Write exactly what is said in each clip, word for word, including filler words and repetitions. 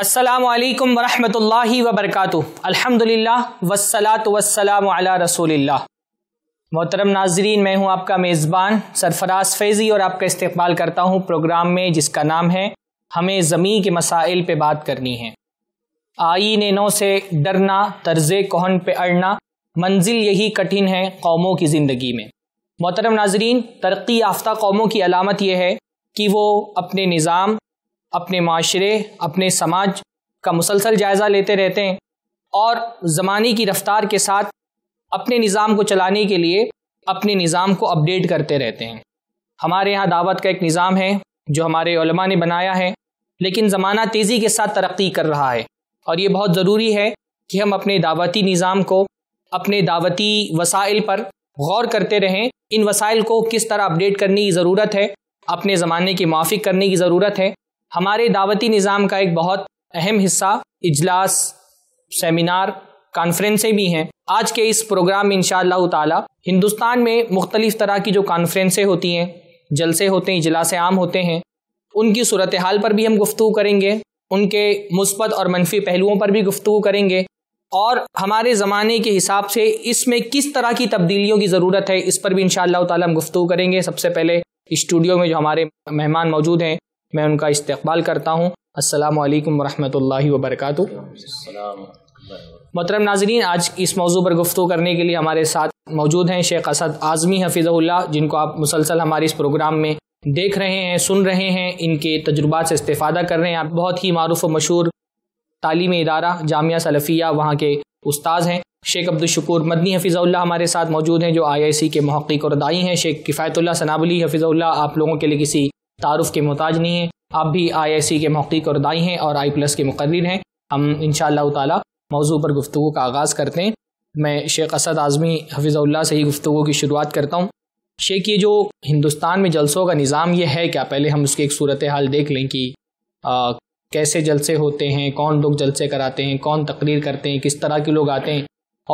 अस्सलामु अलैकुम वरहमतुल्लाहि वबरकातुहु। अल्हम्दुलिल्लाह वस्सलातु वस्सलामु अला रसूलिल्लाह। मोहतरम नाजरीन, मैं हूँ आपका मेज़बान सरफराज फैज़ी और आपका इस्तकबाल करता हूँ प्रोग्राम में जिसका नाम है हमें ज़मीन के मसाइल पे बात करनी है। आईने नौ से डरना, तर्ज़े कोहन पे अड़ना, मंजिल यही कठिन है कौमों की ज़िंदगी में। मोहतरम नाजरीन, तरक्की याफ्ता कौमों की अलामत यह है कि वो अपने निज़ाम, अपने माशरे, अपने समाज का मुसलसल जायज़ा लेते रहते हैं और ज़माने की रफ़्तार के साथ अपने निज़ाम को चलाने के लिए अपने निज़ाम को अपडेट करते रहते हैं। हमारे यहाँ दावत का एक निज़ाम है जो हमारे उलमा ने बनाया है, लेकिन ज़माना तेज़ी के साथ तरक्की कर रहा है और ये बहुत ज़रूरी है कि हम अपने दावती निज़ाम को, अपने दावती वसाइल पर गौर करते रहें। इन वसाइल को किस तरह अपडेट करने की ज़रूरत है, अपने ज़माने के मुवाफिक करने की ज़रूरत है। हमारे दावती निज़ाम का एक बहुत अहम हिस्सा इजलास, सेमिनार, कॉन्फ्रेंसें भी हैं। आज के इस प्रोग्राम में इंशाअल्लाह ताला हिंदुस्तान में मुख्तलिफ़ तरह की जो कॉन्फ्रेंसें होती हैं, जलसे होते हैं, इजलास आम होते हैं, उनकी सूरत हाल पर भी हम गुफ्तगू करेंगे, उनके मुस्बत और मनफी पहलुओं पर भी गुफ्तगू करेंगे और हमारे ज़माने के हिसाब से इसमें किस तरह की तब्दीलियों की ज़रूरत है इस पर भी इंशाअल्लाह ताला हम गुफ्तगू करेंगे। सबसे पहले स्टूडियो में जो हमारे मेहमान मौजूद हैं, मैं उनका इस्तकबाल करता हूँ। अस्सलामु अलैकुम वरहमतुल्लाहि वबरकातुहु। मोहतरम नाजरीन, आज इस मौजू पर गुफ्तगू करने के लिए हमारे साथ मौजूद हैं शेख असद आजमी हफिज़हुल्लाह, जिनको आप मुसलसल हमारे इस प्रोग्राम में देख रहे हैं, सुन रहे हैं, इनके तजुर्बात से इस्तेफ़ादा कर रहे हैं। आप बहुत ही मारूफ़ और मशहूर तालीमी इदारा जामिया सलफ़िया वहाँ के उस्ताद हैं। शेख अब्दुस्शकूर मदनी हफिज़हुल्लाह हमारे साथ मौजूद हैं जो आई आई सी के मुहक़्क़िक़ और दाई हैं। शेख किफ़ायतुल्ला सनाबली हफिज़हुल्लाह आप लोगों के लिए किसी तारुफ़ के मोहताज नहीं हैं, आप भी आई आई सी के मुहक़्क़िक़ और दाई हैं और आई प्लस के मुक़र्रिर हैं। हम इंशाअल्लाह ताला मौजू पर गुफ्तगू का आगाज़ करते हैं। मैं शेख असद आजमी हफिज़हुल्लाह से ही गुफ्तगू की शुरुआत करता हूँ। शेख, ये जो हिंदुस्तान में जलसों का निज़ाम ये है क्या? पहले हम उसकी एक सूरत हाल देख लें कि आ, कैसे जलसे होते हैं, कौन लोग जलसे कराते हैं, कौन तकरीर करते हैं, किस तरह के लोग आते हैं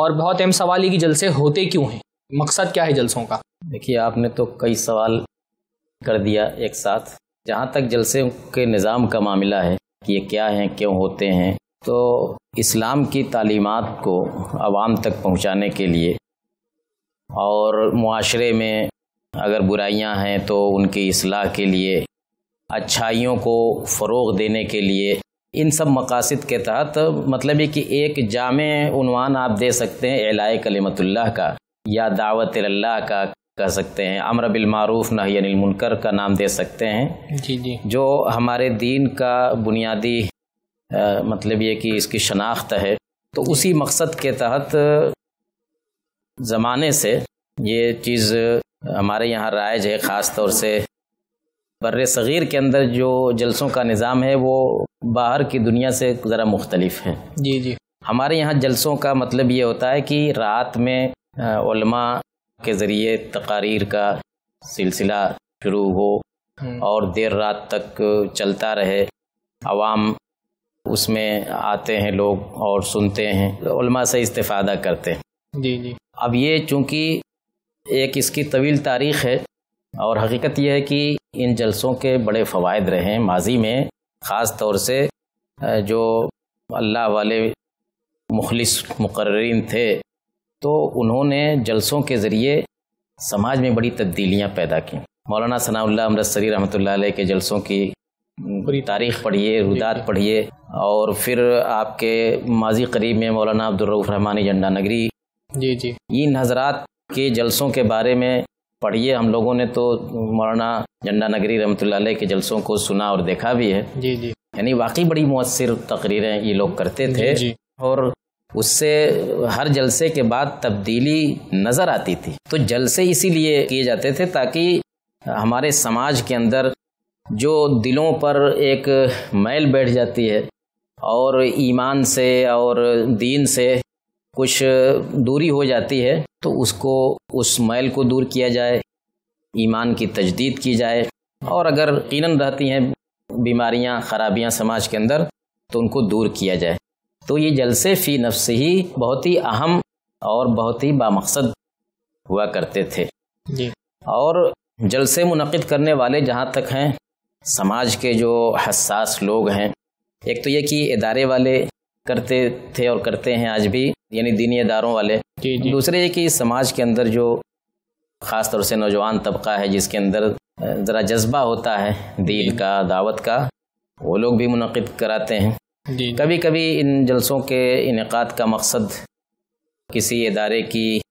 और बहुत अहम सवाल ये कि जलसे होते क्यों हैं, मकसद क्या है जलसों का? देखिए, आपने तो कई सवाल कर दिया एक साथ। जहाँ तक जलसे के निज़ाम का मामला है कि ये क्या हैं, क्यों होते हैं, तो इस्लाम की तालीमात को आवाम तक पहुँचाने के लिए और मुआशरे में अगर बुराइयां हैं तो उनकी इस्लाह के लिए, अच्छाइयों को फ़रोग़ देने के लिए, इन सब मकासद के तहत मतलब है कि एक जामे उन्वान आप दे सकते हैं एलाए कलिमतुल्लाह का या दावत अल्लाह का कह सकते हैं, अमर बिल मारूफ नही अनिल मुनकर का नाम दे सकते हैं। जी जी, जो हमारे दीन का बुनियादी आ, मतलब ये कि इसकी शनाख्त है। तो उसी मकसद के तहत ज़माने से ये चीज़ हमारे यहाँ राइज है। ख़ास तौर से बर्रे सग़ीर के अंदर जो जलसों का निज़ाम है वो बाहर की दुनिया से ज़रा मुख्तलिफ है। जी जी, हमारे यहाँ जलसों का मतलब ये होता है कि रात में उलमा के ज़रिए तकारीर का सिलसिला शुरू हो और देर रात तक चलता रहे। आवाम उसमें आते हैं लोग और सुनते हैं, उल्मा से इस्तेफ़ादा करते हैं। जी जी, अब ये चूँकि एक इसकी तवील तारीख़ है और हकीकत यह है कि इन जलसों के बड़े फ़वाइद रहे हैं माजी में। ख़ास तौर से जो अल्लाह वाले मुखलिस मुकर्रिन थे तो उन्होंने जलसों के ज़रिए समाज में बड़ी तब्दीलियाँ पैदा की। मौलाना सनाउल्ला अमरसरी रहमतुल्लाह अलैह के जलसों की पूरी तारीख़ पढ़िए, रुदात पढ़िए और फिर आपके माजी करीब में मौलाना अब्दुर्रऊफ रहमानी झंडा नगरी। जी जी, इन हजरात के जलसों के बारे में पढ़िए। हम लोगों ने तो मौलाना झंडा नगरी रहमतुल्लाह अलैह के जलसों को सुना और देखा भी है। जी जी, यानी वाकई बड़ी मुअस्सिर तकरीरें ये लोग करते थे। जी जी, और उससे हर जलसे के बाद तब्दीली नज़र आती थी। तो जलसे इसीलिए किए जाते थे ताकि हमारे समाज के अंदर जो दिलों पर एक मैल बैठ जाती है और ईमान से और दीन से कुछ दूरी हो जाती है तो उसको, उस मैल को दूर किया जाए, ईमान की तजदीद की जाए। और अगर यकीनन रहती हैं बीमारियां, ख़राबियां समाज के अंदर तो उनको दूर किया जाए। तो ये जलसे फ़ी नफ्स ही बहुत ही अहम और बहुत ही बामकसद हुआ करते थे। जी, और जलसे मुनक़िद करने वाले जहाँ तक हैं समाज के जो हसास लोग हैं एक तो ये कि इदारे वाले करते थे और करते हैं आज भी, यानी दीनी इदारों वाले। दूसरे ये कि समाज के अंदर जो ख़ास तौर से नौजवान तबका है जिसके अंदर ज़रा जज्बा होता है दीन का, दावत का, वो लोग भी मुनक़िद कराते हैं। कभी कभी इन जलसों के इनेकाद का मकसद किसी इदारे की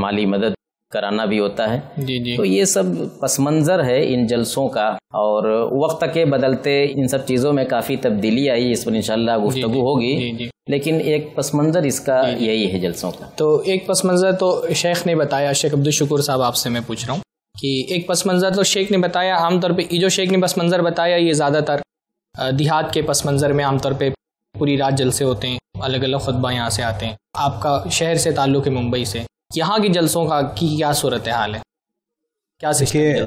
माली मदद कराना भी होता है। जी जी। तो ये सब पस मंज़र है इन जलसों का, और वक्त के बदलते इन सब चीज़ों में काफ़ी तब्दीली आई, इस पर इंशाल्लाह गुफ्तगू होगी। जी जी। लेकिन एक पस मंज़र इसका यही है जलसों का। तो एक पस मंज़र तो शेख ने बताया, शेख अब्दुस्शकूर साहब आपसे मैं पूछ रहा हूँ कि एक पस मंज़र तो शेख ने बताया। आमतौर पर ये जो शेख ने पस मंज़र बताया ये ज़्यादातर देहात के पस मंज़र में आमतौर पर पूरी रात जलसे होते हैं, अलग अलग खुतबा यहाँ से आते हैं। आपका शहर से ताल्लुक़ है, मुंबई से, यहाँ के जलसों का की क्या सूरत हाल है, क्या सिस्टम?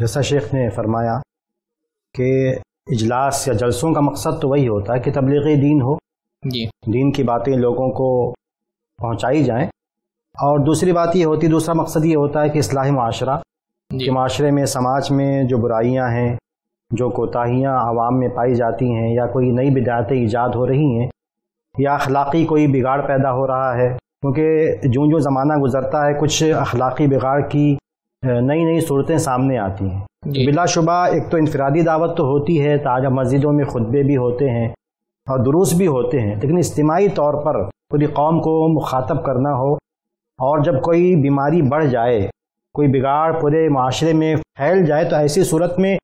जैसा शेख ने फरमाया कि इजलास या जलसों का मकसद तो वही होता है कि तबलीगी दीन हो, जी, दीन की बातें लोगों को पहुँचाई जाएं। और दूसरी बात ये होती, दूसरा मकसद ये होता है कि इस्लाही माशरा, कि माशरे में, समाज में जो बुराइयाँ हैं, जो कोताहियाँ आवाम में पाई जाती हैं, या कोई नई बिदातें ईजाद हो रही हैं, या अखलाकी कोई बिगाड़ पैदा हो रहा है, क्योंकि जो जो ज़माना गुजरता है कुछ अखलाकी बिगाड़ की नई नई सूरतें सामने आती हैं। बिलाशुबा एक तो इनफरादी दावत तो होती है, ताजा मस्जिदों में खुतबे भी होते हैं और दुरूस भी होते हैं, लेकिन इज्तिमाई तौर पर पूरी कौम को मुखातब करना हो, और जब कोई बीमारी बढ़ जाए, कोई बिगाड़ पूरे माशरे में फैल जाए, तो ऐसी सूरत में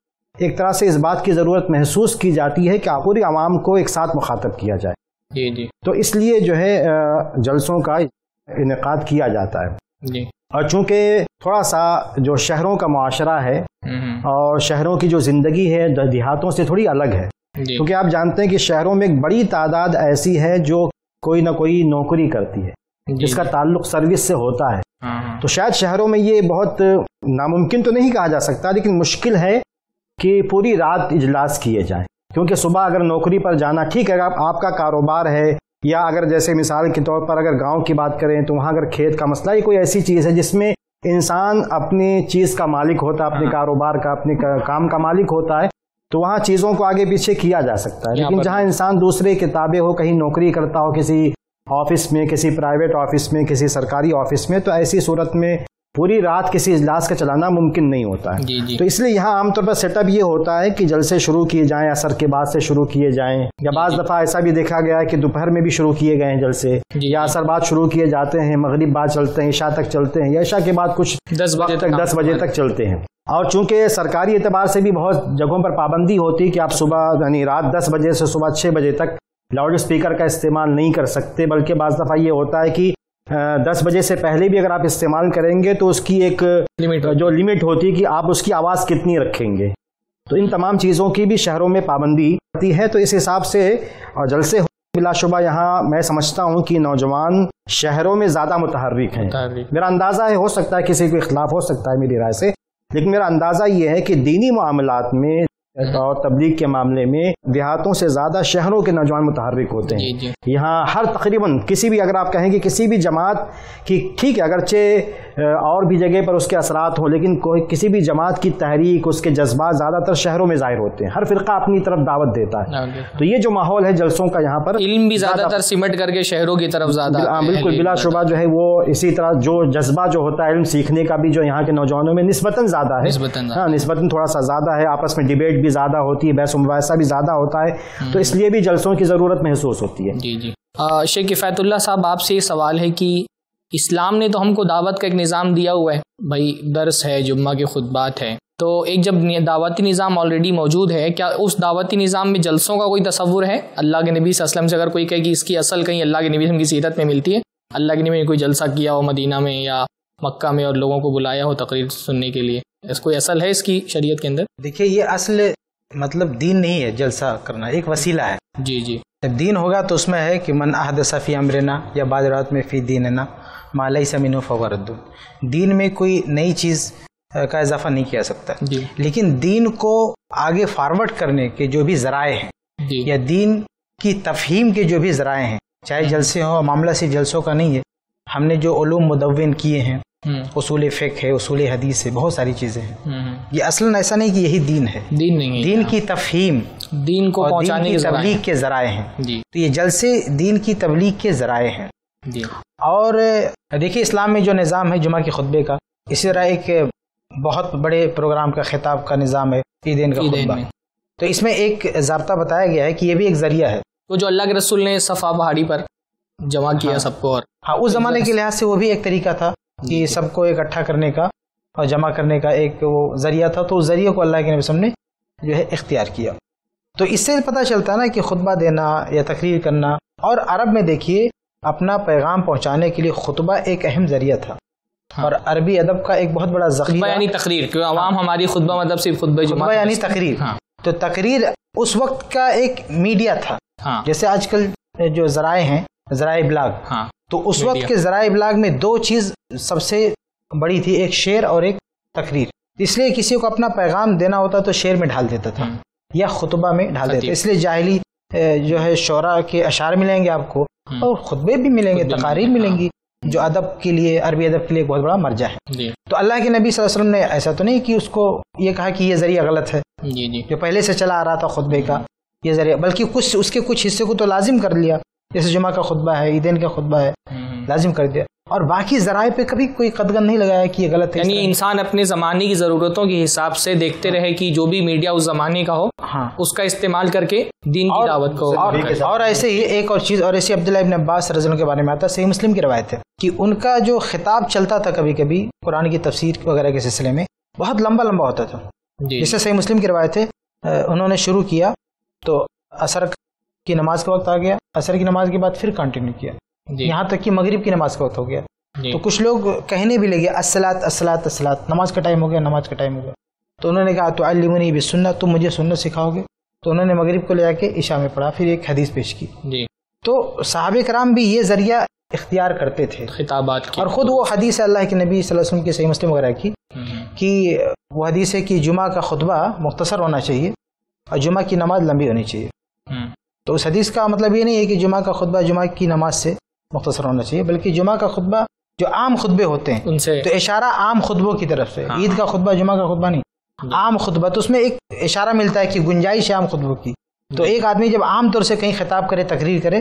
एक तरह से इस बात की ज़रूरत महसूस की जाती है कि पूरी आवाम को एक साथ मुखातब किया जाए। जी जी। तो इसलिए जो है जलसों का इनेकाद किया जाता है। जी। और चूँकि थोड़ा सा जो शहरों का माशरा है और शहरों की जो ज़िंदगी है देहातों से थोड़ी अलग है, क्योंकि आप जानते हैं कि शहरों में एक बड़ी तादाद ऐसी है जो कोई ना कोई नौकरी करती है, जिसका ताल्लुक सर्विस से होता है। तो शायद शहरों में ये बहुत नामुमकिन तो नहीं कहा जा सकता, लेकिन मुश्किल है कि पूरी रात इजलास किए जाएँ, क्योंकि सुबह अगर नौकरी पर जाना ठीक है, अगर आपका कारोबार है, या अगर जैसे मिसाल के तौर पर अगर गांव की बात करें तो वहाँ अगर खेत का मसला, ये कोई ऐसी चीज़ है जिसमें इंसान अपनी चीज़ का मालिक होता है, अपने कारोबार का, अपने काम का मालिक होता है, तो वहाँ चीज़ों को आगे पीछे किया जा सकता है। लेकिन जहाँ इंसान दूसरे के ताबे हो, कहीं नौकरी करता हो, किसी ऑफिस में, किसी प्राइवेट ऑफिस में, किसी सरकारी ऑफिस में, तो ऐसी सूरत में पूरी रात किसी इजलास का चलाना मुमकिन नहीं होता है। जी जी। तो इसलिए यहाँ आमतौर पर सेटअप ये होता है कि जलसे शुरू किए जाएं, असर के बाद से शुरू किए जाएं, या बाज़ दफ़ा ऐसा भी देखा गया है कि दोपहर में भी शुरू किए गए हैं जलसे, या असर बाद शुरू किए जाते हैं, मगरिब बाद चलते हैं, ईशा तक चलते हैं, या ईशा के बाद कुछ दस बजे तक दस बजे तक चलते हैं। और चूँकि सरकारी एतबार से भी बहुत जगहों पर पाबंदी होती है कि आप सुबह यानी रात दस बजे से सुबह छः बजे तक लाउड स्पीकर का इस्तेमाल नहीं कर सकते, बल्कि बाज़ दफ़ा ये होता है कि दस बजे से पहले भी अगर आप इस्तेमाल करेंगे तो उसकी एक लिमिट, जो लिमिट होती है कि आप उसकी आवाज़ कितनी रखेंगे। तो इन तमाम चीज़ों की भी शहरों में पाबंदी होती है। तो इस हिसाब से और जलसे बिलाशुबा यहाँ मैं समझता हूँ कि नौजवान शहरों में ज़्यादा मुतहर्रिक हैं। मेरा अंदाज़ा है, हो सकता है किसी के खिलाफ हो सकता है मेरी राय से, लेकिन मेरा अंदाज़ा ये है कि दीनी मामलात में और तबलीग के मामले में देहातों से ज़्यादा शहरों के नौजवान मुतहर्रिक होते हैं। यहाँ हर तकरीबन किसी भी, अगर आप कहें कि किसी भी जमात की, ठीक है अगरचे और भी जगह पर उसके असरात हों, लेकिन कोई किसी भी जमात की तहरीक, उसके जज्बात ज़्यादातर शहरों में ज़ाहिर होते हैं। हर फ़िरका अपनी तरफ दावत देता है। तो ये जो माहौल है जलसों का, यहाँ पर इल्म भी ज़्यादातर सिमट करके शहरों की तरफ ज़्यादा, बिल्कुल बिलाशुबा जो है वो इसी तरह जो जज्बा जो होता है इल्म सीखने का भी, जो यहाँ के नौजवानों में निस्बतन ज़्यादा है, हाँ निस्बतन थोड़ा सा ज़्यादा है, आपस में डिबेट भी ज्यादा होती है, बहस मुबाहिसा भी ज्यादा होता है, तो इसलिए भी जलसों की जरूरत महसूस होती है। जी जी। शेख किफ़ायतुल्ला साहब आपसे ये सवाल है कि इस्लाम ने तो हमको दावत का एक निज़ाम दिया हुआ है, भाई दर्स है, जुम्मा के खुतबात है, तो एक जब दावती निज़ाम ऑलरेडी मौजूद है, क्या उस दावती निज़ाम में जलसों का कोई तसव्वुर है? अल्लाह के नबी सल्लल्लाहु अलैहि वसल्लम से अगर कोई कहे कि इसकी असल कहीं अल्लाह के नबी की सीरत में मिलती है, अल्लाह के नबी ने कोई जलसा किया हो मदीना में या मक्का में और लोगों को बुलाया हो तकरीर सुनने के लिए, कोई असल है इसकी शरीयत के अंदर? देखिए ये असल मतलब दीन नहीं है, जलसा करना एक वसीला है। जी जी। जब दीन होगा तो उसमें है कि मन अहदसा फी अमरना या बादरात में फी दीनना मा लैसा मिनहु फहुव रद्दुन, दीन में कोई नई चीज़ का इजाफा नहीं किया सकता। जी। लेकिन दीन को आगे फारवर्ड करने के जो भी ज़राए हैं, या दीन की तफहीम के जो भी ज़राए हैं, चाहे जलसे हों, मामला सिर्फ जलसों का नहीं है, हमने जो उलूम मुदव्वन किए हैं, उसूल फ़िक़्ह है, उसूल हदीस है, बहुत सारी चीज़ें हैं, ये असलन ऐसा नहीं कि यही दीन है, दीन नहीं है, दीन की तफहीम दीन को पहुँचाने की तबलीग के जराए हैं जी। तो ये जलसे दीन की तबलीग के जराए हैं जी। और देखिए इस्लाम में जो निज़ाम है जुमा के खुतबे का, इसी तरह एक बहुत बड़े प्रोग्राम का खिताब का निज़ाम है, ईदेन का खुतबा। तो इसमें एक ज़ाब्ता बताया गया है कि ये भी एक ज़रिया है। तो जो अल्लाह के रसूल ने सफ़ा पहाड़ी पर जमा किया हाँ, सबको, और हाँ उस ज़माने के लिहाज से वो भी एक तरीका था कि सबको इकट्ठा करने का और जमा करने का एक वो ज़रिया था। तो उस ज़रिए को अल्लाह के नबी ने जो है इख्तियार किया। तो इससे पता चलता है ना कि खुतबा देना या तकरीर करना, और अरब में देखिए अपना पैगाम पहुँचाने के लिए खुतबा एक अहम ज़रिया था। हाँ। और अरबी अदब का एक बहुत बड़ा ज़ख़ीरा यानी तकरीर, क्योंकि आवाम हमारी खुतबा मतलब सिर्फ खुतबा खुतबा यानी तकरीर। हाँ। तो तकरीर उस वक्त का एक मीडिया था। हाँ। जैसे आजकल जो ज़राए हैं ज़राए ब्लाग। हाँ। तो उस वक्त के ज़राए ब्लाग में दो चीज़ सबसे बड़ी थी, एक शेर और एक तकरीर। इसलिए किसी को अपना पैगाम देना होता तो शेर में ढाल देता था या खुतबा में ढाल देता। इसलिए जाहिली जो है शोरा के अशार मिलेंगे आपको और खुतबे भी मिलेंगे, तकारीर मिलेंगी, जो अदब के लिए अरबी अदब के लिए बहुत बड़ा मर्जा है। तो अल्लाह के नबी सल्लल्लाहु अलैहि वसल्लम ने ऐसा तो नहीं कि उसको ये कहा कि ये जरिया गलत है जी जी। जो पहले से चला आ रहा था खुतबे का ये जरिया, बल्कि कुछ उसके कुछ हिस्से को तो लाजिम कर लिया, जैसे जुमा का खुतबा है, ईदेन का खुतबा है, लाजिम कर दिया, और बाकी जराए पे कभी कोई कदगन नहीं लगाया कि ये गलत है। यानी इंसान अपने ज़माने की ज़रूरतों के हिसाब से देखते रहे कि जो भी मीडिया उस ज़माने का हो हाँ। उसका इस्तेमाल करके दीन की दावत को और, और, और ऐसे ही एक और चीज़, और ऐसे अब्दुल्लाह इब्न अब्बास रज़ियल्लाहु अन्हु के बारे में आता है, सही मुस्लिम की रवायत है कि उनका जो खिताब चलता था कभी कभी कुरान की तफसीर वगैरह के सिलसिले में बहुत लंबा लंबा होता था, जिससे सही मुस्लिम की रवायत है उन्होंने शुरू किया तो असर की नमाज का वक्त आ गया, असर की नमाज के बाद फिर कंटिन्यू किया, यहाँ तक कि मगरिब की नमाज का वक्त हो गया। तो कुछ लोग कहने भी लगे अस्सलात अस्सलात अस्सलात, नमाज का टाइम हो गया नमाज का टाइम हो गया। तो उन्होंने कहा तो अल्लिमुनी बिस्सुन्नत, तुम मुझे सुन्नत सिखाओगे। तो उन्होंने मगरिब को ले जाके ईशा में पढ़ा, फिर एक हदीस पेश की जी। तो सहाबे कराम भी ये जरिया इख्तियार करते थे खिताबात की, और ख़ुद वो हदीस अल्लाह के नबी सल्लल्लाहु अलैहि वसल्लम की सही मुस्लिम वगैरह की कि वो हदीस है कि जुमा का खुतबा मुख्तसर होना चाहिए और जुमा की नमाज लंबी होनी चाहिए। तो उस हदीस का मतलब ये नहीं है कि जुमा का खुतबा जुमा की नमाज से मुख्तसर होना चाहिए, बल्कि जुमा का खुतबा जो आम खुतबे होते हैं उनसे, तो इशारा आम खुतबों की तरफ से, ईद का खुतबा जुमा का खुतबा नहीं, आम खुतबा। तो उसमें एक इशारा मिलता है कि गुंजाइश है आम खुतबों की। तो एक आदमी जब आम तौर से कहीं खिताब करे, तकरीर करे,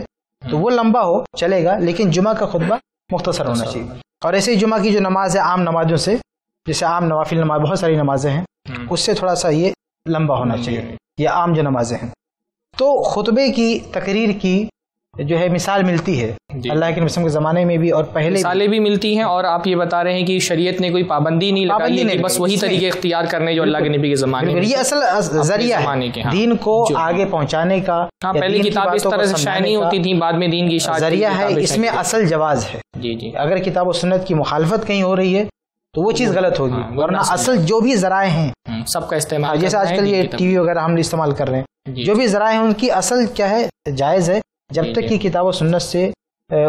तो वो लंबा हो चलेगा, लेकिन जुमा का खुतबा मुख्तसर होना चाहिए। और ऐसे ही जुमा की जो नमाज है आम नमाजों से, जैसे आम नवाफिल नमाज बहुत सारी नमाजें हैं, उससे थोड़ा सा ये लंबा होना चाहिए, ये आम जो नमाजें हैं। तो खुतबे की, तकरीर की जो है मिसाल मिलती है अल्लाह के नबी के ज़माने में भी, और पहले मिसालें भी मिलती हैं। और आप ये बता रहे हैं कि शरीयत ने कोई पाबंदी नहीं लगाई है, बस वही तरीके इख्तियार करने जो अल्लाह के नबी के ज़माने में, ये असल जरिया है दीन को आगे पहुँचाने का। पहले किताब इस तरह से शाया नहीं होती थी, बाद में दीन की जरिया है, इसमें असल जवाज़ है जी जी। अगर किताब और सुन्नत की मुखालफत कहीं हो रही है तो वो चीज़ गलत होगी, वरना असल जो भी ज़राए हैं सबका इस्तेमाल, जैसे आजकल ये टीवी वगैरह हम इस्तेमाल कर रहे हैं, जो भी ज़राए हैं उनकी असल क्या है, जायज़ है, जब तक कि किताब और सुन्नत से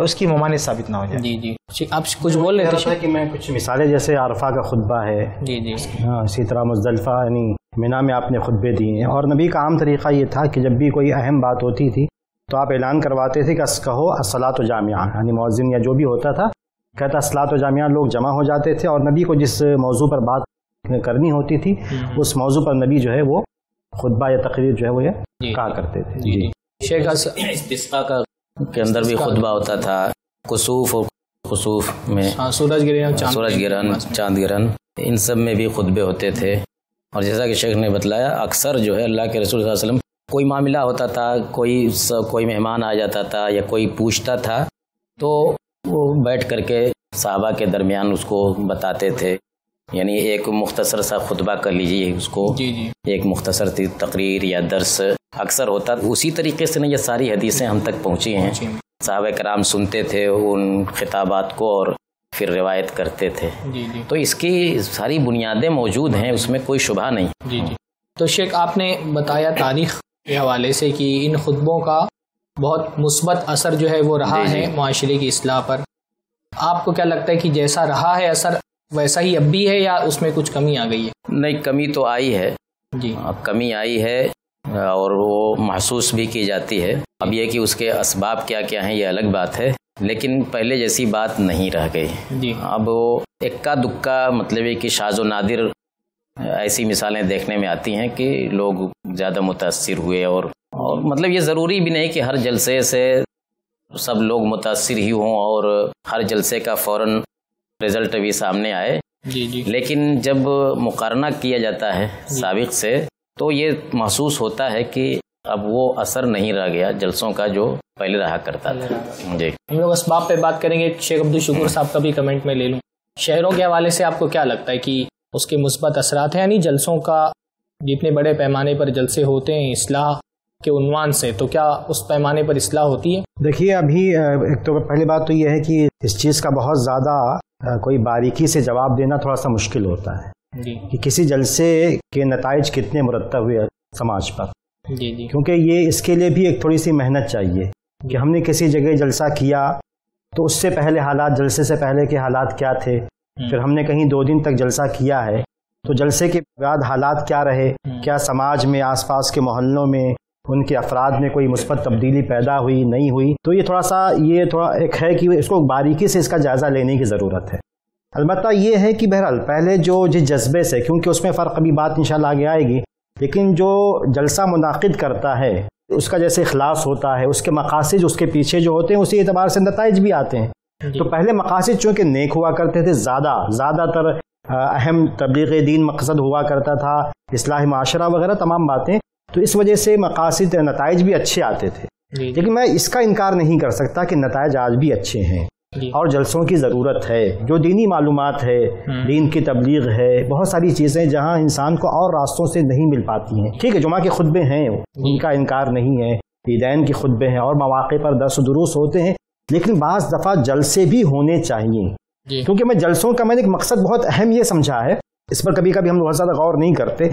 उसकी ममानियत साबित ना हो जाए जी जी। आप कुछ बोल रहे थे कि मैं कुछ मिसालें, जैसे अरफा का खुतबा है जी जी, हाँ इसी तरह मुज़दलिफ़ा यानी मिना में आपने खुतबे दिए हैं। और नबी का आम तरीक़ा ये था कि जब भी कोई अहम बात होती थी तो आप ऐलान करवाते थे कि अस कहो अस्सलात जामिया, यानी मौज़िन या जो भी होता था कहता अस्सलात जामिया, लोग जमा हो जाते थे और नबी को जिस मौजू पर बात करनी होती थी उस मौजू पर नबी जो है वो खुतबा या तकरीर जो है वो ये कहा करते थे। शेख इस्तिस्का का के अंदर भी खुतबा होता था, कुसूफ और कुसूफ में, सूरज ग्रहण सूरज ग्रहण चांद ग्रहण, इन सब में भी खुतबे होते थे। और जैसा कि शेख ने बतलाया अक्सर जो है अल्लाह के रसूल सल्लल्लाहु अलैहि वसल्लम कोई मामला होता था, कोई कोई मेहमान आ जाता था या कोई पूछता था तो वो बैठ करके सहाबा के दरमियान उसको बताते थे, यानी एक मुख्तसर सा खुतबा कर लीजिए उसको जी जी। एक मुख्तसर तकरीर या दर्स अक्सर होता, उसी तरीके से ना ये सारी हदीसें हम तक पहुँची हैं। सहाबा कराम सुनते थे उन खिताबात को और फिर रिवायत करते थे जी जी। तो इसकी सारी बुनियादें मौजूद हैं, उसमें कोई शुबा नहीं जी जी। तो शेख आपने बताया तारीख़ के हवाले से कि इन खुतबों का बहुत मुस्बत असर जो है वो रहा है माशरे की इस्लाह पर। आपको क्या लगता है कि जैसा रहा है असर वैसा ही अब भी है या उसमें कुछ कमी आ गई है? नहीं, कमी तो आई है जी, अब कमी आई है और वो महसूस भी की जाती है। अब यह कि उसके असबाब क्या क्या हैं ये अलग बात है, लेकिन पहले जैसी बात नहीं रह गई जी। अब वो इक्का दुक्का मतलब ये कि शाज़ो नादिर ऐसी मिसालें देखने में आती हैं कि लोग ज़्यादा मुतासिर हुए और और मतलब ये ज़रूरी भी नहीं कि हर जलसे से सब लोग मुतासिर ही हों और हर जलसे का फ़ौरन रिज़ल्ट भी सामने आए। जी जी। लेकिन जब मुकारणा किया जाता है साबिक़ से तो ये महसूस होता है कि अब वो असर नहीं रह गया जलसों का जो पहले रहा करता था। जी, हम लोग इस बात पे बात करेंगे। शेख अब्दुस्शकूर साहब का भी कमेंट में ले लूँ, शहरों के हवाले से आपको क्या लगता है कि उसके मुस्बत असरात हैं, यानी जलसों का जितने बड़े पैमाने पर जलसे होते हैं इसलाह के उन्वान से, तो क्या उस पैमाने पर इसलाह होती है? देखिए, अभी एक तो पहली बात तो यह है कि इस चीज़ का बहुत ज़्यादा कोई बारीकी से जवाब देना थोड़ा सा मुश्किल होता है जी। कि किसी जलसे के नताइज कितने मुरतब हुए समाज पर, क्योंकि ये इसके लिए भी एक थोड़ी सी मेहनत चाहिए कि हमने किसी जगह जलसा किया तो उससे पहले हालात, जलसे से पहले के हालात क्या थे, फिर हमने कहीं दो दिन तक जलसा किया है तो जलसे के बाद हालात क्या रहे, क्या समाज में आसपास के मोहल्लों में उनके अफराद में कोई मुस्बत तब्दीली पैदा हुई नहीं हुई। तो ये थोड़ा सा ये थोड़ा एक है कि इसको बारीकी से इसका जायज़ा लेने की ज़रूरत है। अलबत्ता ये है कि बहरहाल पहले जो जिस जज्बे से, क्योंकि उसमें फ़र्क अभी बात इंशाल्लाह आगे आएगी, लेकिन जो जलसा मुनाकिद करता है उसका जैसे इखलास होता है, उसके मकासद उसके पीछे जो होते हैं उसी एतबार से नताइज भी आते हैं। तो पहले मकासद चूँकि नेक हुआ करते थे, ज़्यादा ज़्यादातर अहम तबलीग दीन मकसद हुआ करता था, इस्लाह माशरा वगैरह तमाम बातें, तो इस वजह से मकासद नताइज भी अच्छे आते थे। लेकिन मैं इसका इनकार नहीं कर सकता कि नताइज आज भी अच्छे हैं और जलसों की ज़रूरत है, जो दीनी मालूमात है, दीन की तबलीग है, बहुत सारी चीज़ें जहाँ इंसान को और रास्तों से नहीं मिल पाती हैं। ठीक है, जुमा के खुतबे हैं, उनका इनकार नहीं है, ईदैन के खुतबे हैं और मौाक़े पर दर्स दुरूस होते हैं, लेकिन बाज़ दफ़ा जलसे भी होने चाहिए। क्योंकि मैं जलसों का मैंने एक मकसद बहुत अहम ये समझा है, इस पर कभी कभी हम बहुत ज़्यादा गौर नहीं करते,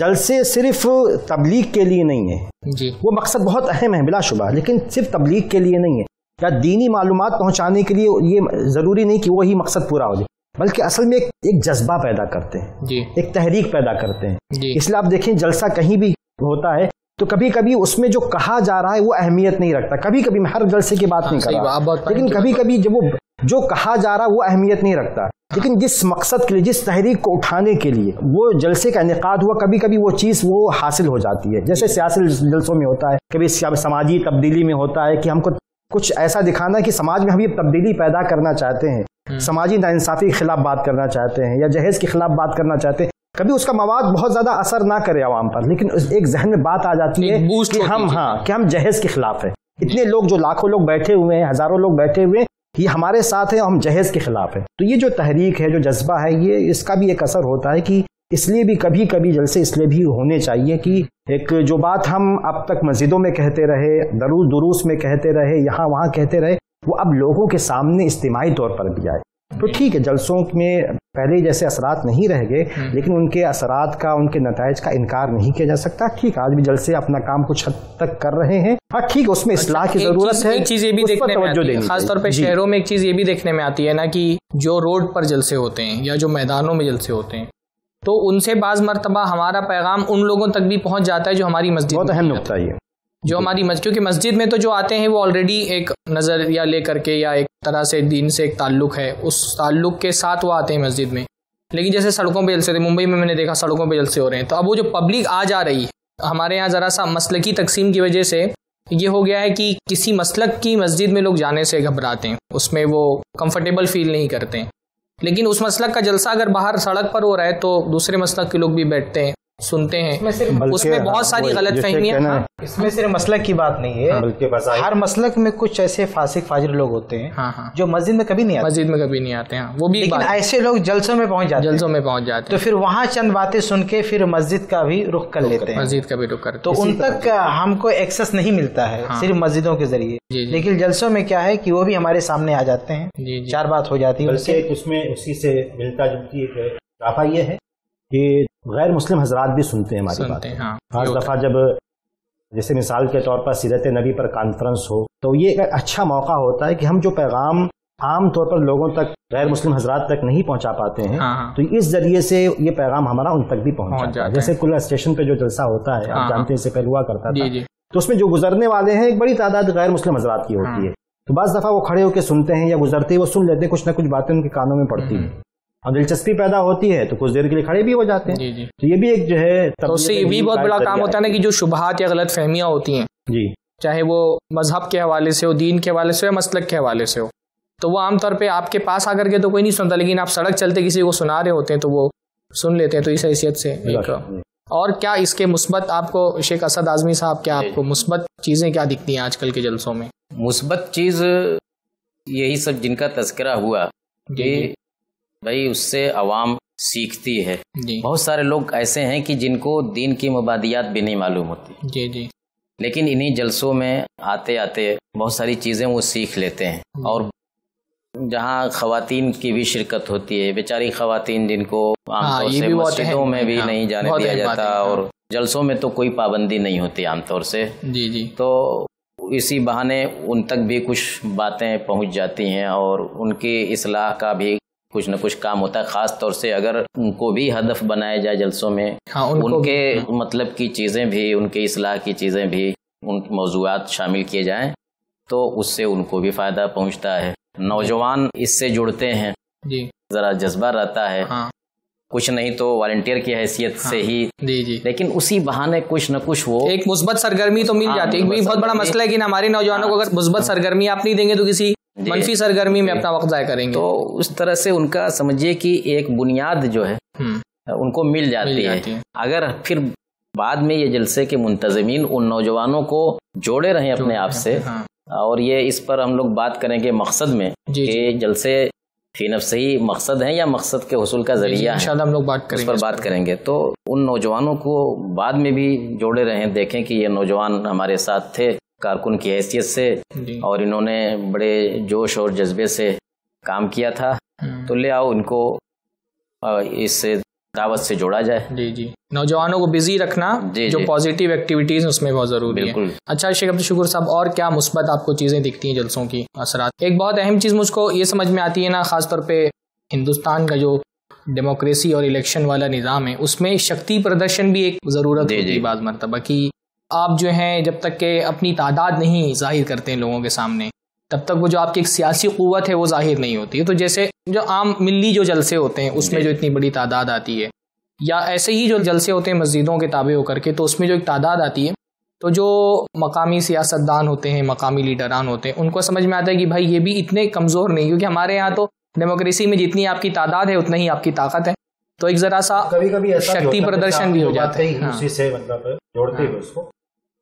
जलसे सिर्फ तबलीग के लिए नहीं है जी। वो मकसद बहुत अहम है बिलाशुबा, लेकिन सिर्फ तबलीग के लिए नहीं है या दीनी मालूमात पहुंचाने के लिए, ये ज़रूरी नहीं कि वही मकसद पूरा हो जाए, बल्कि असल में एक, एक जज्बा पैदा करते हैं जी। एक तहरीक पैदा करते हैं। इसलिए आप देखें जलसा कहीं भी होता है तो कभी कभी उसमें जो कहा जा रहा है वो अहमियत नहीं रखता। कभी कभी, मैं हर जलसे की बात नहीं कर रहा, लेकिन कभी कभी जब वो जो कहा जा रहा है वो अहमियत नहीं रखता, लेकिन जिस मकसद के लिए, जिस तहरीक को उठाने के लिए वो जलसे का इनेकाद हुआ, कभी कभी वो चीज़ वो हासिल हो जाती है। जैसे सियासी जलसों में होता है, कभी समाजी तब्दीली में होता है कि हमको कुछ ऐसा दिखाना है कि समाज में हम ये तब्दीली पैदा करना चाहते हैं, समाजी नाइंसाफ़ी के खिलाफ बात करना चाहते हैं या जहेज़ के खिलाफ बात करना चाहते हैं। कभी उसका मवाद बहुत ज़्यादा असर ना करे आवाम पर, लेकिन एक जहन में बात आ जाती है कि हम हाँ कि हम जहेज़ के खिलाफ हैं, इतने लोग जो लाखों लोग बैठे हुए हैं, हज़ारों लोग बैठे हुए हैं, ये हमारे साथ है, हम जहेज़ के खिलाफ हैं। तो ये जो तहरीक है, जो जज्बा है, ये इसका भी एक असर होता है कि इसलिए भी कभी कभी जलसे इसलिए भी होने चाहिए कि एक जो बात हम अब तक मस्जिदों में कहते रहे, दरूस दुरूस में कहते रहे, यहाँ वहाँ कहते रहे, वो अब लोगों के सामने इज्तिमाई तौर पर भी आए। तो ठीक है, जलसों में पहले जैसे असरात नहीं रह गए, लेकिन उनके असरात का, उनके नताइज का इनकार नहीं किया जा सकता। ठीक, आज भी जलसे अपना काम कुछ हद तक कर रहे हैं। हाँ ठीक, उसमें इस्लाह की जरूरत है, चीज़ ये भी देखने में आती है, खासतौर पर शहरों में एक चीज़ ये भी देखने में आती है ना कि जो रोड पर जलसे होते हैं या जो मैदानों में जलसे होते हैं तो उनसे बाज मरतबा हमारा पैगाम उन लोगों तक भी पहुंच जाता है जो हमारी मस्जिद बहुत अहम नुकता है जो हमारी मस्जिद, क्योंकि मस्जिद में तो जो आते हैं वो ऑलरेडी एक नज़रिया ले करके या एक तरह से दीन से एक ताल्लुक़ है, उस ताल्लुक़ के साथ वो आते हैं मस्जिद में। लेकिन जैसे सड़कों पे जलसे, मुंबई में मैंने देखा सड़कों पे जलसे हो रहे हैं, तो अब वो जो पब्लिक आ जा रही है, हमारे यहाँ ज़रा सा मसलकी तकसीम की वजह से ये हो गया है कि किसी मसलक की मस्जिद में लोग जाने से घबराते हैं, उसमें वो कम्फर्टेबल फील नहीं करते हैं। लेकिन उस मसलक का जलसा अगर बाहर सड़क पर हो रहा है तो दूसरे मसलक के लोग भी बैठते हैं, सुनते हैं, उसमें बहुत सारी गलतफहमियां हैं। इसमें सिर्फ मसलक की बात नहीं है, बल्कि हर मसलक में कुछ ऐसे फासिक फाजिर लोग होते हैं हाँ हाँ। जो मस्जिद में कभी नहीं आते, मस्जिद में कभी नहीं आते हैं वो भी, लेकिन ऐसे लोग जलसों में पहुंच जाते जलसों में पहुंच जाते तो फिर वहाँ चंद बातें सुन के फिर मस्जिद का भी रुख कर लेते हैं, मस्जिद का भी रुख करते, तो उन तक हमको एक्सेस नहीं मिलता है सिर्फ मस्जिदों के जरिए। लेकिन जलसों में क्या है कि वो भी हमारे सामने आ जाते हैं, चार बात हो जाती है, उसमें उसी से मिलता जुलती एक इजाफा ये है कि गैर मुस्लिम हजरात भी सुनते हैं हमारी बातें। हाँ, हर दफ़ा जब जैसे मिसाल के तौर पर सीरत नबी पर कॉन्फ्रेंस हो तो ये एक अच्छा मौका होता है कि हम जो पैगाम आम तौर पर लोगों तक, गैर मुस्लिम हजरात तक नहीं पहुंचा पाते हैं हाँ। तो इस जरिए से ये पैगाम हमारा उन तक भी पहुंचा। जैसे कुल्ला स्टेशन पे जो जलसा होता है हाँ। आप जानते हैं, इससे पहले हुआ करता था, तो उसमें जो गुजरने वाले हैं एक बड़ी तादाद गैर मुस्लिम हजरात की होती है, तो बस दफ़ा वो खड़े होकर सुनते हैं या गुजरते ही वो सुन लेते हैं, कुछ ना कुछ बातें उनके कानों में पड़ती हैं। और दिलचस्पी पैदा होती है तो कुछ देर के लिए खड़े भी हो जाते हैं। जी जी। तो ये भी एक जो है तो ये भी बहुत बड़ा काम होता है ना कि जो शुबहात या गलत फहमियाँ होती हैं, जी, चाहे वो मजहब के हवाले से हो, दीन के हवाले से हो, मसलक के हवाले से हो, तो वो आमतौर पे आपके पास आकर के तो कोई नहीं सुनता, लेकिन आप सड़क चलते किसी को सुना रहे होते हैं तो वो सुन लेते हैं। तो इस हैसियत से एक और क्या इसके मुस्बत आपको शेख असद आजमी साहब क्या आपको मुस्बत चीज़ें क्या दिखती हैं आजकल के जलसों में? मुस्बत चीज़ यही सब जिनका तज़किरा हुआ कि भाई उससे आवाम सीखती है। बहुत सारे लोग ऐसे हैं कि जिनको दीन की मुबादियात भी नहीं मालूम होती, जी जी, लेकिन इन्हीं जलसों में आते आते बहुत सारी चीज़ें वो सीख लेते हैं। और जहाँ खवातीन की भी शिरकत होती है, बेचारी खवातीन जिनको आमतौर से मस्जिदों में भी नहीं जाने दिया जाता, और जलसों में तो कोई पाबंदी नहीं होती आमतौर से, जी जी, तो इसी बहाने उन तक भी कुछ बातें पहुँच जाती हैं और उनकी इसलाह का भी कुछ न कुछ काम होता है। खास तौर से अगर उनको भी हदफ बनाया जाए जलसों में, हाँ, उनको उनके मतलब की चीज़ें भी, उनके इसलाह की चीज़ें भी, उन मौजूदात शामिल किए जाएं तो उससे उनको भी फ़ायदा पहुंचता है। नौजवान इससे जुड़ते हैं, जी, ज़रा जज्बा रहता है, हाँ, कुछ नहीं तो वॉलंटियर की हैसियत, हाँ, से ही, जी जी, लेकिन उसी बहाने कुछ न कुछ वो एक मुस्बत सरगर्मी तो मिल जाती है। बहुत बड़ा मसला है कि हमारे नौजवानों को अगर मुस्बत सरगर्मी आप नहीं देंगे तो किसी मनफी सरगर्मी में अपना वक्त जाया करेंगे। तो उस तरह से उनका समझिए कि एक बुनियाद जो है उनको मिल जाती, मिल जाती है।, है अगर फिर बाद में ये जलसे के मुंतजमीन उन नौजवानों को जोड़े रहें अपने आप से, हाँ। और ये इस पर हम लोग बात करेंगे मकसद में कि जलसे फी नफ्सिही मकसद है या मकसद के हुसूल का जरिया, हम लोग बात करेंगे, उस पर बात करेंगे। तो उन नौजवानों को बाद में भी जोड़े रहें, देखें कि ये नौजवान हमारे साथ थे कारकुन की हैसियत से और इन्होंने बड़े जोश और जज्बे से काम किया था, तो ले आओ इनको इस दावत से जोड़ा जाए। जी जी, नौजवानों को बिजी रखना, जी, जो पॉजिटिव एक्टिविटीज उसमें बहुत जरूरी है। अच्छा शेख अब्दुस्शकूर साहब, और क्या मुस्बत आपको चीज़ें दिखती हैं जलसों की असरात? एक बहुत अहम चीज़ मुझको ये समझ में आती है ना, ख़ासतौर पर हिंदुस्तान का जो डेमोक्रेसी और इलेक्शन वाला निज़ाम है उसमें शक्ति प्रदर्शन भी एक ज़रूरत है बाद मरतबा की। आप जो हैं जब तक के अपनी तादाद नहीं जाहिर करते हैं लोगों के सामने तब तक वो जो आपकी एक सियासी क़ुव्वत है वो जाहिर नहीं होती है। तो जैसे जो आम मिली जो जलसे होते हैं उसमें जो इतनी बड़ी तादाद आती है, या ऐसे ही जो जलसे होते हैं मस्जिदों के ताबे होकर के, तो उसमें जो एक तादाद आती है तो जो मकामी सियासतदान होते हैं, मकामी लीडरान होते हैं, उनको समझ में आता है कि भाई ये भी इतने कमज़ोर नहीं, क्योंकि हमारे यहाँ तो डेमोक्रेसी में जितनी आपकी तादाद है उतना ही आपकी ताकत है। तो एक ज़रा सा कभी कभी शक्ति प्रदर्शन भी हो जाता है।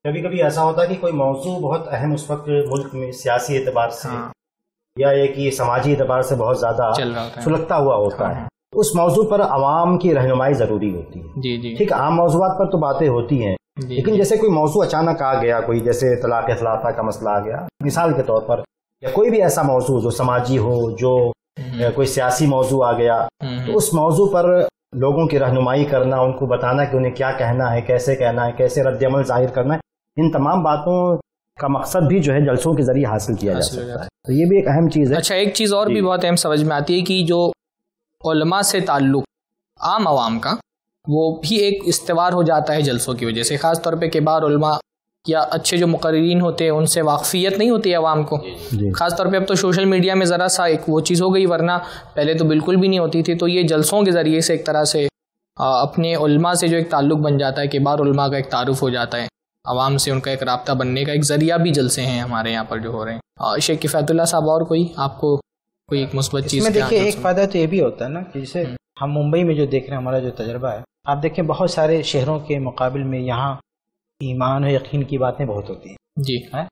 कभी कभी ऐसा होता है कि कोई मौजू बहुत अहम उस वक्त मुल्क में सियासी एतबार से, हाँ, या ये कि समाजी एतबार से बहुत ज़्यादा सुलगता हुआ होता, हाँ, है। उस मौजू पर आवाम की रहनुमाई ज़रूरी होती है। जी जी, ठीक, आम मौजूदात पर तो बातें होती हैं, लेकिन जैसे कोई मौजू अचानक आ गया, कोई जैसे तलाक अखलाता का मसला आ गया मिसाल के तौर पर, या कोई भी ऐसा मौजू जो समाजी हो, जो कोई सियासी मौजू आ गया, तो उस मौजू पर लोगों की रहनुमाई करना, उनको बताना कि उन्हें क्या कहना है, कैसे कहना है, कैसे रद्दअमल जाहिर करना है, इन तमाम बातों का मकसद भी जो है जलसों के जरिए हासिल किया जा सकता है। तो ये भी एक अहम चीज़ है। अच्छा, एक चीज़ और भी बहुत अहम समझ में आती है कि जो उलमा से ताल्लुक आम आवाम का वो भी एक इस्तेवार हो जाता है जलसों की वजह से। ख़ास तौर पे किबार उलमा या अच्छे जो मुकर्रिरीन होते हैं उनसे वाकफियत नहीं होती है आवाम को, ख़ास तौर पे अब तो सोशल मीडिया में ज़रा सा एक वो चीज़ हो गई, वरना पहले तो बिल्कुल भी नहीं होती थी। तो ये जलसों के ज़रिए से एक तरह से अपने उलमा से जो एक ताल्लुक बन जाता है, किबार उलमा का एक तारुफ हो जाता है, आवाम से उनका एक रब्ता बनने का एक ज़रिया भी जलसे हैं हमारे यहाँ पर जो हो रहे हैं। शेख किफ़ायतुल्ला साहब, और कोई आपको कोई एक मुस्बत चीज़? देखिए, एक फ़ायदा तो ये भी होता है ना कि जैसे हम मुंबई में जो देख रहे हैं, हमारा जो तजर्बा है, आप देखें बहुत सारे शहरों के मुकाबले में यहाँ ईमान और यकीन की बातें बहुत होती हैं, जी है,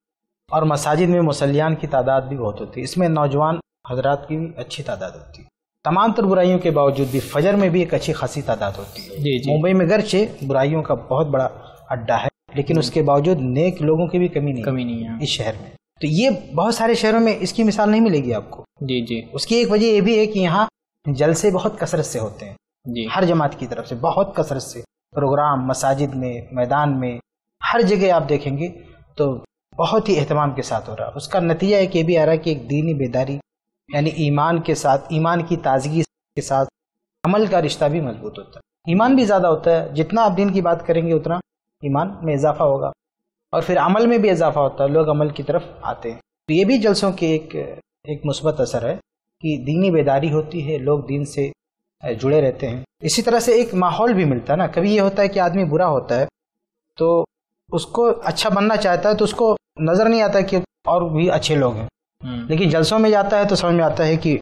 और मसाजिद में मुसलियान की तादाद भी बहुत होती है। इसमें नौजवान हजरात की भी अच्छी तादाद होती है। तमाम तर बुराइयों के बावजूद भी फजर में भी एक अच्छी खासी तादाद होती है। मुंबई में गरचे बुराइयों का बहुत बड़ा अड्डा है, लेकिन उसके बावजूद नेक लोगों की भी कमी नहीं कमी नहीं है इस शहर में। तो ये बहुत सारे शहरों में इसकी मिसाल नहीं मिलेगी आपको। जी जी, उसकी एक वजह ये भी है कि यहाँ जलसे बहुत कसरत से होते हैं, जी, हर जमात की तरफ से बहुत कसरत से प्रोग्राम मसाजिद में, मैदान में, हर जगह आप देखेंगे तो बहुत ही एहतमाम के साथ हो रहा है। उसका नतीजा एक ये भी आ रहा है कि एक दीनी बेदारी यानी ईमान के साथ, ईमान की ताजगी के साथ अमल का रिश्ता भी मजबूत होता है। ईमान भी ज़्यादा होता है, जितना आप दीन की बात करेंगे उतना ईमान में इजाफा होगा, और फिर अमल में भी इजाफा होता है, लोग अमल की तरफ आते हैं। तो ये भी जलसों के एक एक मुस्बत असर है कि दीनी बेदारी होती है, लोग दीन से जुड़े रहते हैं। इसी तरह से एक माहौल भी मिलता है ना। कभी ये होता है कि आदमी बुरा होता है तो उसको अच्छा बनना चाहता है तो उसको नज़र नहीं आता कि और भी अच्छे लोग हैं, लेकिन जलसों में जाता है तो समझ में आता है कि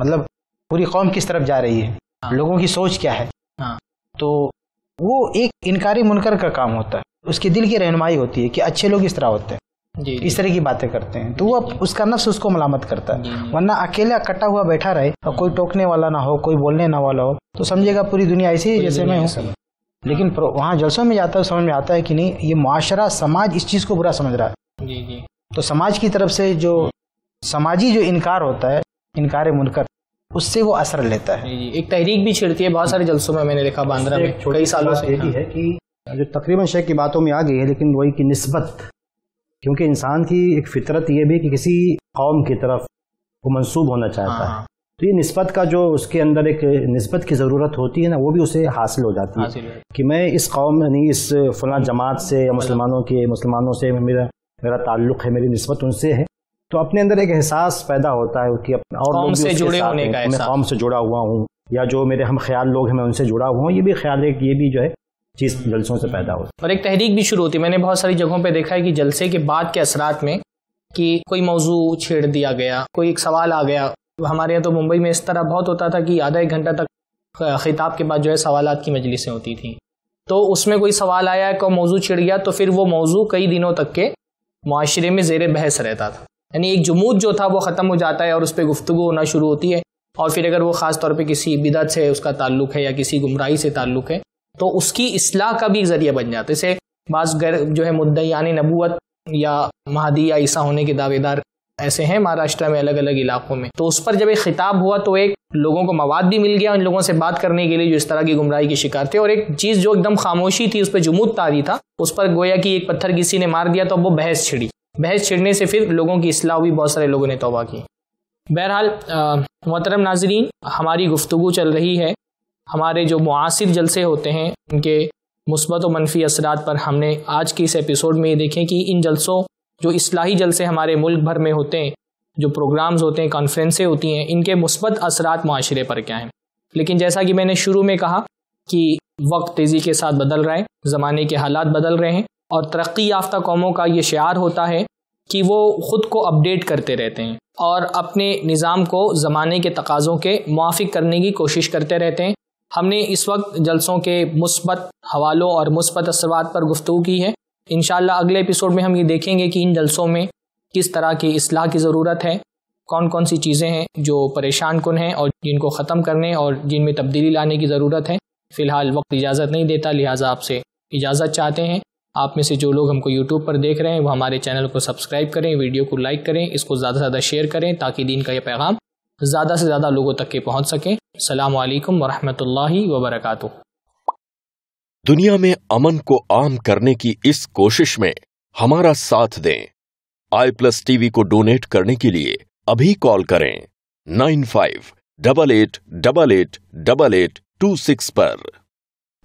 मतलब पूरी कौम किस तरफ जा रही है, लोगों की सोच क्या है। तो वो एक इनकारी मुनकर का काम होता है, उसके दिल की रहनुमाई होती है कि अच्छे लोग इस तरह होते हैं, जी, इस तरह की बातें करते हैं, तो वो उसका नफ्स उसको मलामत करता है। वरना अकेला कटा हुआ बैठा रहे और कोई टोकने वाला ना हो, कोई बोलने ना वाला हो, तो समझेगा पूरी दुनिया ऐसी ही जैसे मैं हूँ। लेकिन वहाँ जलसों में जाता है समझ में आता है कि नहीं, ये माशरा, समाज इस चीज़ को बुरा समझ रहा है। जी जी। तो समाज की तरफ से जो समाजी जो इनकार होता है, इनकार मुनकर, उससे वो असर लेता है। जी, एक तहरीक भी छिड़ती है बहुत सारे जलसों में, मैंने देखा बांद्रा में कई सालों से। यही है कि जो तकरीबन शेख की बातों में आ गई है, लेकिन वही की निस्बत, क्योंकि इंसान की एक फितरत यह भी कि किसी कौम की तरफ वो मंसूब होना चाहता है, तो ये निस्बत का जो उसके अंदर एक निस्बत की ज़रूरत होती है ना, वो भी उसे हासिल हो जाती है, है। कि मैं इस कौम यानी इस फला जमात से या मुसलमानों के मुसलमानों से मेरा मेरा ताल्लुक़ है, मेरी निस्बत उनसे है, तो अपने अंदर एक एहसास पैदा होता है कि और कौम से जुड़े होने का, मैं कौम से जुड़ा हुआ हूँ, या जो मेरे हम ख्याल लोग हैं मैं उनसे जुड़ा हुआ हूँ। ये भी ख्याल है कि ये भी जो है चीज़ जलसों से पैदा होती है, और एक तहरीक भी शुरू होती है। मैंने बहुत सारी जगहों पे देखा है कि जलसे के बाद के असरात में कि कोई मौजू छेड़ दिया गया, कोई एक सवाल आ गया। हमारे यहाँ तो मुंबई में इस तरह बहुत होता था कि आधा एक घंटा तक खिताब के बाद जो है सवालात की मजलिसें होती थी, तो उसमें कोई सवाल आया, कोई मौजू छिड़ गया, तो फिर वो मौजू कई दिनों तक के माशरे में जेर बहस रहता था, यानी एक जमूद जो था वो ख़त्म हो जाता है और उस पर गुफ्तगू होना शुरू होती है। और फिर अगर वो ख़ास तौर पर किसी बिदअत से उसका ताल्लुक़ है या किसी गुमराही से ताल्लुक़ है तो उसकी इसलाह का भी एक ज़रिया बन जाता है। इसे बाज़ जो है मुद्दईयाने नबूवत या महदी या ईसा होने के दावेदार ऐसे हैं महाराष्ट्र में अलग अलग इलाकों में, तो उस पर जब एक खिताब हुआ तो एक लोगों को मवाद भी मिल गया उन लोगों से बात करने के लिए जो इस तरह की गुमराही के शिकार थे, और एक चीज़ जो एकदम खामोशी थी उस पर जमूद तारी था, उस पर गोया कि एक पत्थर किसी ने मार दिया तो वो बहस छिड़ी। बहस छिड़ने से फिर लोगों की इसलाह हुई, बहुत सारे लोगों ने तौबा की। बहरहाल मोहतरम नाजरीन, हमारी गुफ्तगू चल रही है हमारे जो मुआसिर जलसे होते हैं उनके मुस्बत और मनफी असरात पर। हमने आज के इस एपिसोड में ये देखें कि इन जलसों, जो इस्लाही जलसे हमारे मुल्क भर में होते हैं, जो प्रोग्राम्स होते हैं, कॉन्फ्रेंसें होती हैं, इनके मुस्बत असरात माशरे पर क्या हैं। लेकिन जैसा कि मैंने शुरू में कहा कि वक्त तेज़ी के साथ बदल रहा है, ज़माने के हालात बदल रहे हैं, और तरक्की याफ्ता कौमों का ये शिआर होता है कि वो ख़ुद को अपडेट करते रहते हैं और अपने निज़ाम को ज़माने के तकाज़ों के मुआफिक करने की कोशिश करते रहते हैं। हमने इस वक्त जलसों के मुस्बत हवालों और मुस्बत असरात पर गुफ्तगू की है। इंशाअल्लाह अगले एपिसोड में हम ये देखेंगे कि इन जलसों में किस तरह की इस्लाह की ज़रूरत है, कौन कौन सी चीज़ें हैं जो परेशान कुन हैं और जिनको ख़त्म करने और जिनमें तब्दीली लाने की ज़रूरत है। फ़िलहाल वक्त इजाज़त नहीं देता, लिहाजा आपसे इजाज़त चाहते हैं। आप में से जो लोग हमको यूट्यूब पर देख रहे हैं वो हमारे चैनल को सब्सक्राइब करें, वीडियो को लाइक करें, इसको ज़्यादा से ज़्यादा शेयर करें ताकि दीन का ये पैगाम ज़्यादा से ज़्यादा लोगों तक के पहुँच सकें। अस्सलाम वालेकुम वरहमतुल्लाहि वबरकातुह। दुनिया में अमन को आम करने की इस कोशिश में हमारा साथ दें। आई प्लस टीवी को डोनेट करने के लिए अभी कॉल करें nine five double eight double eight double eight two six पर।